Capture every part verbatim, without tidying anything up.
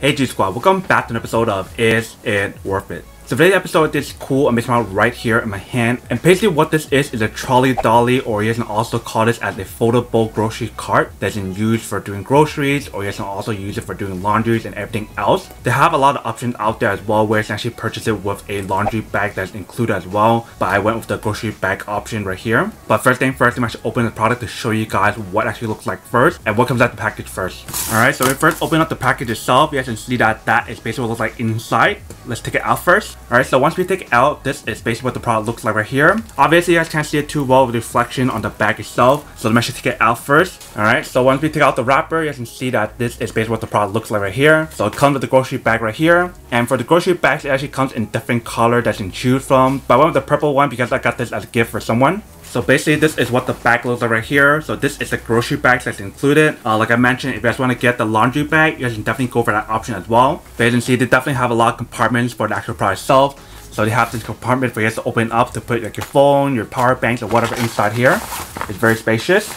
Hey G Squad, welcome back to an episode of Is It Worth It? So today's episode, this cool amazing model right here in my hand, and basically what this is is a trolley dolly, or you can also call this as a foldable grocery cart that's in use for doing groceries, or you can also use it for doing laundries and everything else. They have a lot of options out there as well where you can actually purchase it with a laundry bag that's included as well, but I went with the grocery bag option right here. But first thing first, I'm actually opening the product to show you guys what actually looks like first and what comes out the package first. Alright, so we first open up the package itself. You guys can see that that is basically what it looks like inside. Let's take it out first. Alright, so once we take it out, this is basically what the product looks like right here. Obviously, you guys can't see it too well with the reflection on the bag itself, so let me actually take it out first. Alright, so once we take out the wrapper, you guys can see that this is basically what the product looks like right here. So it comes with the grocery bag right here. And for the grocery bags, it actually comes in different colors that you can choose from. But I went with the purple one because I got this as a gift for someone. So basically, this is what the bag looks like right here. So this is the grocery bag that's included. Uh, like I mentioned, if you guys want to get the laundry bag, you guys can definitely go for that option as well. But you can see they definitely have a lot of compartments for the actual product itself. So they have this compartment for you guys to open up to put like your phone, your power banks, or whatever inside here. It's very spacious.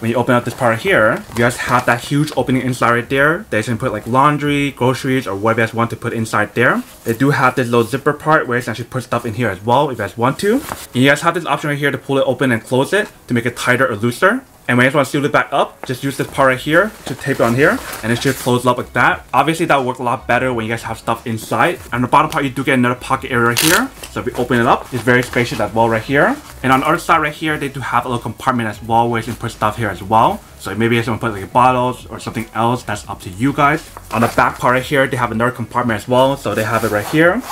When you open up this part right here, you guys have that huge opening inside right there. They can put like laundry, groceries, or whatever you guys want to put inside there. They do have this little zipper part where you can actually put stuff in here as well if you guys want to. And you guys have this option right here to pull it open and close it to make it tighter or looser. And when you just want to seal it back up, just use this part right here to tape it on here, and it should close up like that. Obviously, that will work a lot better when you guys have stuff inside. And on the bottom part, you do get another pocket area right here. So if you open it up, it's very spacious as well right here. And on the other side right here, they do have a little compartment as well where you can put stuff here as well. So maybe you guys want to put like bottles or something else, that's up to you guys. On the back part right here, they have another compartment as well. So they have it right here.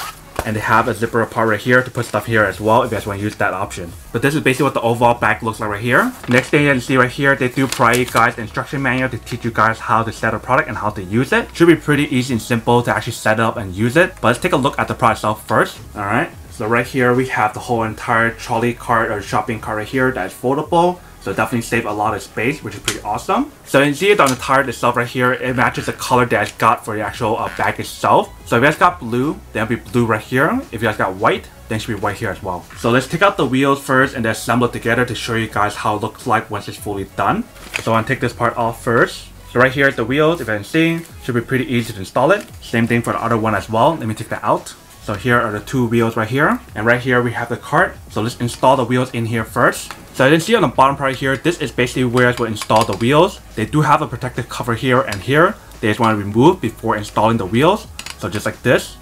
And they have a zipper part right here to put stuff here as well if you guys want to use that option. But this is basically what the overall bag looks like right here. Next thing you can see right here, they do provide you guys the instruction manual to teach you guys how to set a product and how to use it. Should be pretty easy and simple to actually set up and use it. But let's take a look at the product itself first. Alright, so right here we have the whole entire trolley cart or shopping cart right here that is foldable. So definitely save a lot of space, which is pretty awesome. So you can see it on the tire itself right here. It matches the color that I got for the actual uh, bag itself. So if you guys got blue, then it'll be blue right here. If you guys got white, then it should be white here as well. So let's take out the wheels first and then assemble it together to show you guys how it looks like once it's fully done. So I'm gonna take this part off first. So right here is the wheels, if you can see. Should be pretty easy to install it. Same thing for the other one as well. Let me take that out. So here are the two wheels right here. And right here we have the cart. So let's install the wheels in here first. So you can see on the bottom part here, this is basically where we'll install the wheels. They do have a protective cover here and here. They just want to remove before installing the wheels. So just like this.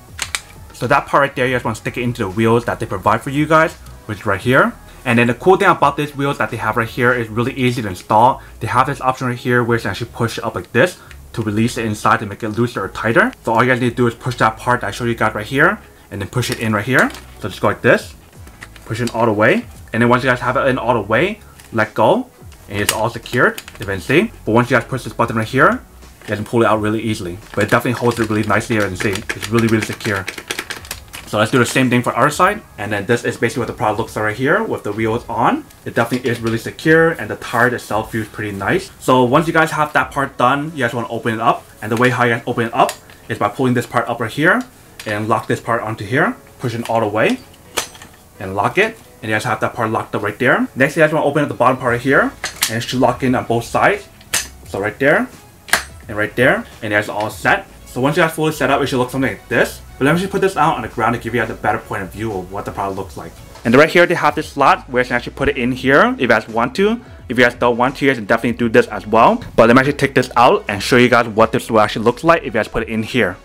So that part right there, you guys want to stick it into the wheels that they provide for you guys, which is right here. And then the cool thing about these wheels that they have right here is really easy to install. They have this option right here where you can actually push it up like this to release it inside to make it looser or tighter. So all you guys need to do is push that part that I showed you guys right here and then push it in right here. So just go like this, push it all the way. And then once you guys have it in all the way, let go, and it's all secured, if you can see. But once you guys push this button right here, you guys can pull it out really easily. But it definitely holds it really nicely, as you can see. It's really, really secure. So let's do the same thing for our side. And then this is basically what the product looks like right here with the wheels on. It definitely is really secure, and the tire itself feels pretty nice. So once you guys have that part done, you guys want to open it up. And the way how you guys open it up is by pulling this part up right here and lock this part onto here, push it all the way, and lock it. And you guys have that part locked up right there. Next, you guys want to open up the bottom part right here, and it should lock in on both sides. So right there, and right there, and you guys are all set. So once you guys fully set up, it should look something like this. But let me just put this out on the ground to give you guys a better point of view of what the product looks like. And right here, they have this slot where you can actually put it in here if you guys want to. If you guys don't want to, you guys can definitely do this as well. But let me actually take this out and show you guys what this will actually look like if you guys put it in here.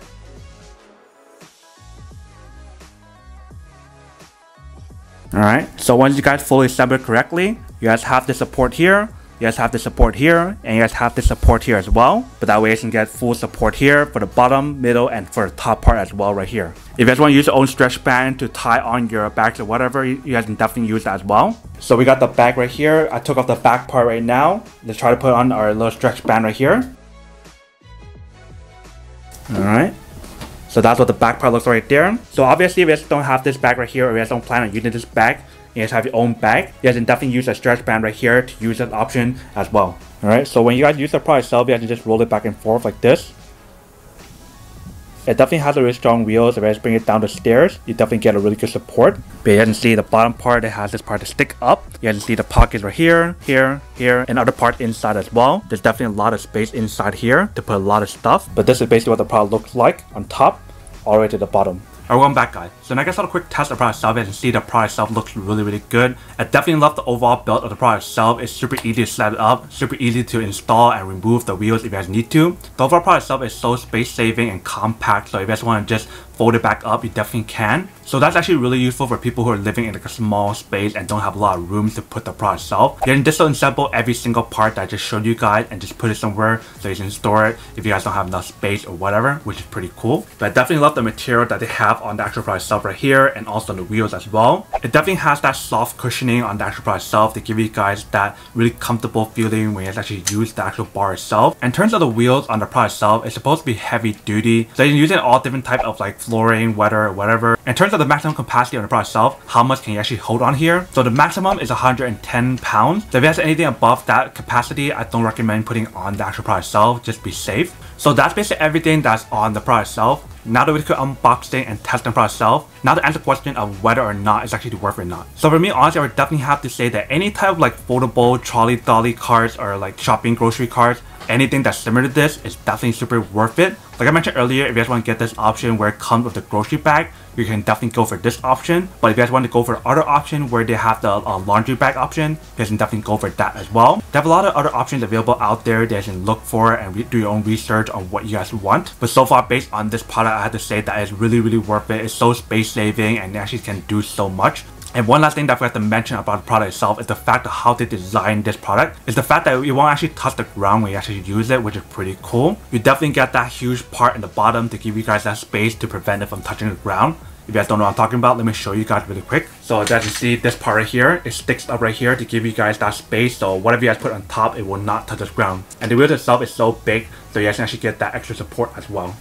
Alright, so once you guys fully assemble it correctly, you guys have the support here, you guys have the support here, and you guys have the support here as well. But that way you can get full support here for the bottom, middle, and for the top part as well right here. If you guys want to use your own stretch band to tie on your bags or whatever, you guys can definitely use that as well. So we got the bag right here. I took off the back part right now. Let's try to put on our little stretch band right here. Alright. So that's what the back part looks like right there. So obviously if you guys don't have this bag right here, or you guys don't plan on using this bag, you guys have your own bag, you guys can definitely use a stretch band right here to use that option as well. Alright, so when you guys use the product itself, you guys can just roll it back and forth like this. It definitely has a really strong wheels. If I just bring it down the stairs, you definitely get a really good support. But you can see the bottom part, it has this part to stick up. You can see the pockets are here, here, here, and other part inside as well. There's definitely a lot of space inside here to put a lot of stuff. But this is basically what the product looks like on top, all the way to the bottom. Alright, welcome back, guys. So now I guess I'll quick test the product itself and see the product itself looks really, really good. I definitely love the overall build of the product itself. It's super easy to slap it up, super easy to install and remove the wheels if you guys need to. The overall product itself is so space-saving and compact, so if you guys want to just fold it back up, you definitely can. So that's actually really useful for people who are living in like a small space and don't have a lot of room to put the product itself. You can just assemble every single part that I just showed you guys and just put it somewhere so you can store it if you guys don't have enough space or whatever, which is pretty cool. But I definitely love the material that they have on the actual product itself right here and also on the wheels as well. It definitely has that soft cushioning on the actual product itself to give you guys that really comfortable feeling when you actually use the actual bar itself. In terms of the wheels on the product itself, it's supposed to be heavy duty, so you can use it in all different types of like flooring, weather, or whatever. In terms of the maximum capacity on the product itself, how much can you actually hold on here? So the maximum is one hundred ten pounds. So if it has anything above that capacity, I don't recommend putting on the actual product itself. Just be safe. So that's basically everything that's on the product itself. Now that we could unboxing and test the product itself, now to answer the question of whether or not it's actually worth it or not. So for me, honestly, I would definitely have to say that any type of like foldable trolley dolly carts or like shopping grocery carts, anything that's similar to this is definitely super worth it. Like I mentioned earlier, if you guys want to get this option where it comes with the grocery bag, you can definitely go for this option. But if you guys want to go for the other option where they have the uh, laundry bag option, you guys can definitely go for that as well. They have a lot of other options available out there that you can look for and do your own research on what you guys want. But so far, based on this product, I have to say that it's really, really worth it. It's so space saving and it actually can do so much. And one last thing that I forgot to mention about the product itself is the fact of how they designed this product. It's the fact that you won't actually touch the ground when you actually use it, which is pretty cool. You definitely get that huge part in the bottom to give you guys that space to prevent it from touching the ground. If you guys don't know what I'm talking about, let me show you guys really quick. So as you see, this part right here, it sticks up right here to give you guys that space, so whatever you guys put on top, it will not touch the ground. And the wheel itself is so big, so you guys can actually get that extra support as well.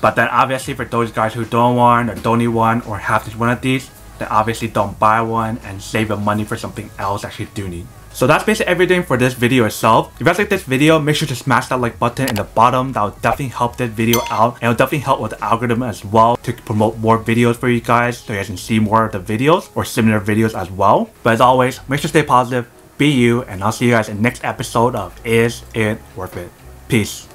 But then obviously for those guys who don't want or don't need one or have just one of these, then obviously don't buy one and save your money for something else that you do need. So that's basically everything for this video itself. If you guys like this video, make sure to smash that like button in the bottom. That will definitely help this video out, and it'll definitely help with the algorithm as well to promote more videos for you guys, so you guys can see more of the videos or similar videos as well. But as always, make sure to stay positive, be you, and I'll see you guys in the next episode of Is It Worth It? Peace.